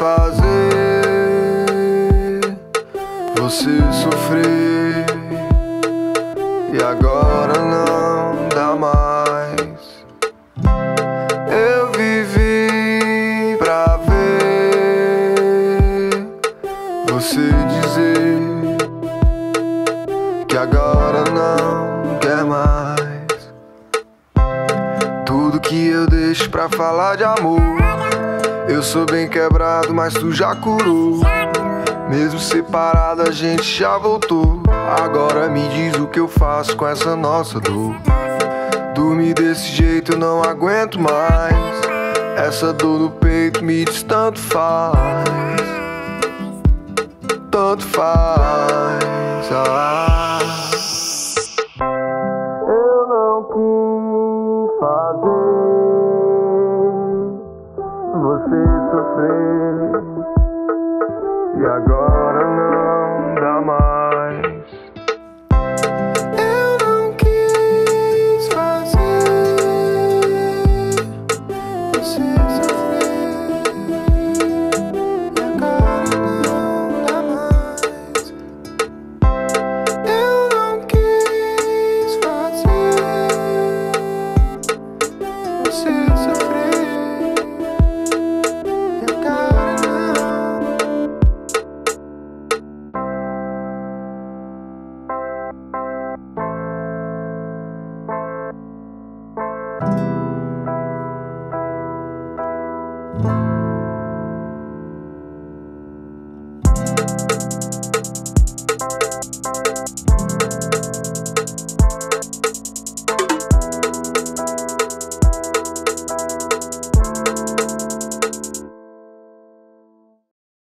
fazer você sofrer. E agora não dá mais. Eu vivi pra ver você dizer que agora não quer mais. Tudo que eu deixo pra falar de amor, eu sou bem quebrado, mas tu já curou. Mesmo separado, a gente já voltou. Agora me diz o que eu faço com essa nossa dor. Dormir desse jeito eu não aguento mais. Essa dor no peito me diz tanto faz. Tanto faz, ah. Eu não quis fazer você sofrer, e agora não dá mais. Eu não quis fazer você sofrer, e agora não dá mais. Eu não quis fazer você sofrer.